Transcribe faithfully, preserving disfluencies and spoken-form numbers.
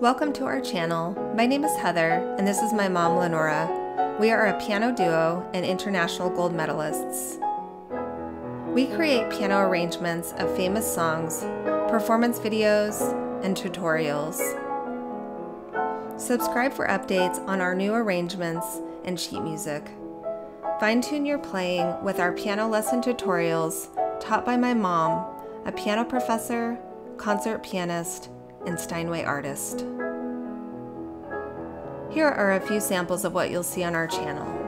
Welcome to our channel. My name is Heather, and this is my mom, Lenora. We are a piano duo and international gold medalists. We create piano arrangements of famous songs, performance videos, and tutorials. Subscribe for updates on our new arrangements and sheet music. Fine-tune your playing with our piano lesson tutorials taught by my mom, a piano professor, concert pianist, and Steinway artist. Here are a few samples of what you'll see on our channel.